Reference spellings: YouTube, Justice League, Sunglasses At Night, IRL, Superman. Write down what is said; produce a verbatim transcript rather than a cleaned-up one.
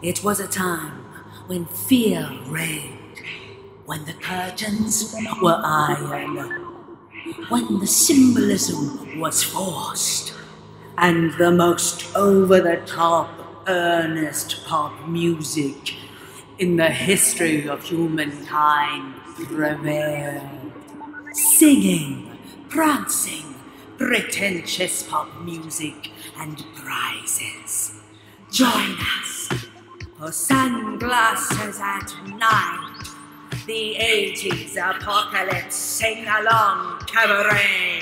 It was a time when fear reigned, when the curtains were iron, when the symbolism was forced, and the most over-the-top earnest pop music in the history of humankind prevailed. Singing, prancing, pretentious pop music and prizes. Join us for Sunglasses at Night, the eighties apocalypse sing-along cabaret.